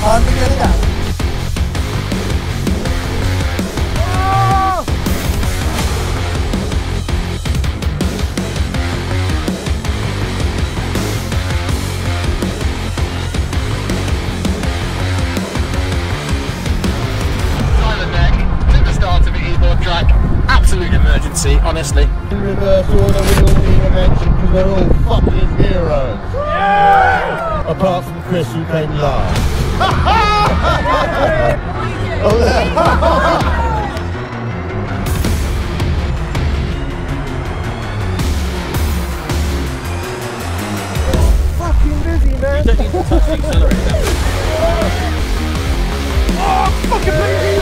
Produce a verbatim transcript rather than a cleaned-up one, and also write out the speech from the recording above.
Time to get it out. By the neck, did the start of an e-board track. Absolute emergency, honestly. In reverse order, we all need a mention because we're all fucking heroes. Yeah! Apart from Chris, who came last. Ha ha ha! Fucking busy, man! You don't need to touch the accelerator. Oh, fucking busy!